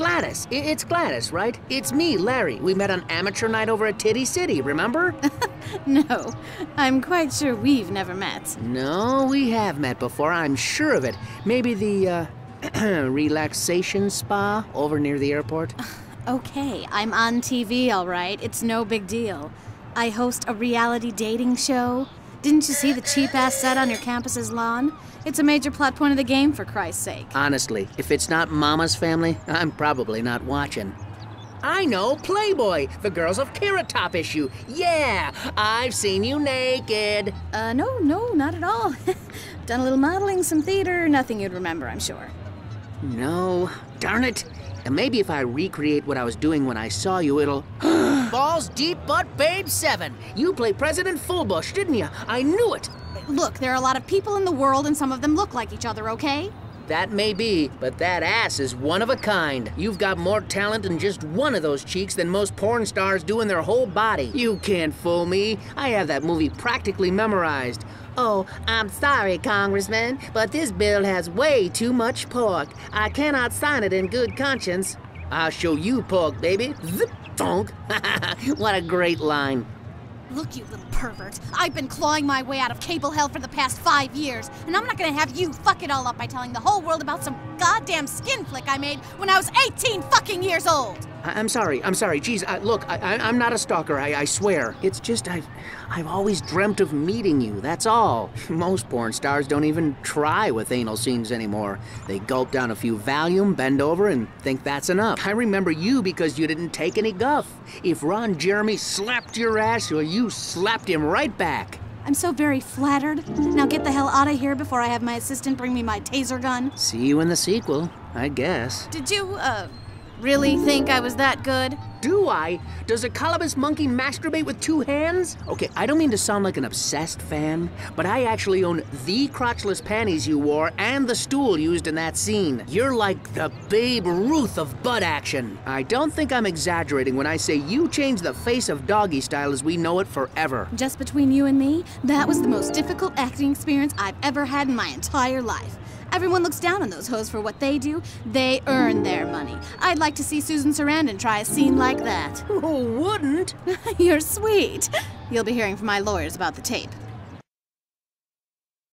Gladys. It's Gladys, right? It's me, Larry. We met on amateur night over at Titty City, remember? No, I'm quite sure we've never met. No, we have met before, I'm sure of it. Maybe the, relaxation spa over near the airport? Okay, I'm on TV, all right. It's no big deal. I host a reality dating show. Didn't you see the cheap-ass set on your campus's lawn? It's a major plot point of the game, for Christ's sake. Honestly, if it's not Mama's family, I'm probably not watching. I know, Playboy, the girls of Carrot Top issue. Yeah, I've seen you naked. No, not at all. Done a little modeling, some theater, nothing you'd remember, I'm sure. No, darn it. And maybe if I recreate what I was doing when I saw you, it'll... Balls Deep Butt Babe 7. You play President Fullbush, didn't you? I knew it. Look, there are a lot of people in the world, and some of them look like each other, okay? That may be, but that ass is one of a kind. You've got more talent in just one of those cheeks than most porn stars do in their whole body. You can't fool me. I have that movie practically memorized. Oh, I'm sorry, Congressman, but this bill has way too much pork. I cannot sign it in good conscience. I'll show you pork, baby. Zip. What a great line. Look, you little pervert. I've been clawing my way out of cable hell for the past 5 years, and I'm not gonna have you fuck it all up by telling the whole world about some goddamn skin flick I made when I was 18 fucking years old. I'm sorry. Jeez, look, I'm not a stalker, I swear. It's just I've always dreamt of meeting you, that's all. Most porn stars don't even try with anal scenes anymore. They gulp down a few Valium, bend over, and think that's enough. I remember you because you didn't take any guff. If Ron Jeremy slapped your ass, well, you slapped him right back. I'm so very flattered. Now get the hell out of here before I have my assistant bring me my taser gun. See you in the sequel, I guess. Did you, really think I was that good? Do I? Does a colobus monkey masturbate with two hands? Okay, I don't mean to sound like an obsessed fan, but I actually own the crotchless panties you wore and the stool used in that scene. You're like the Babe Ruth of butt action. I don't think I'm exaggerating when I say you changed the face of doggy style as we know it forever. Just between you and me, that was the most difficult acting experience I've ever had in my entire life. Everyone looks down on those hoes for what they do. They earn their money. I'd like to see Susan Sarandon try a scene like that. Who wouldn't? You're sweet. You'll be hearing from my lawyers about the tape.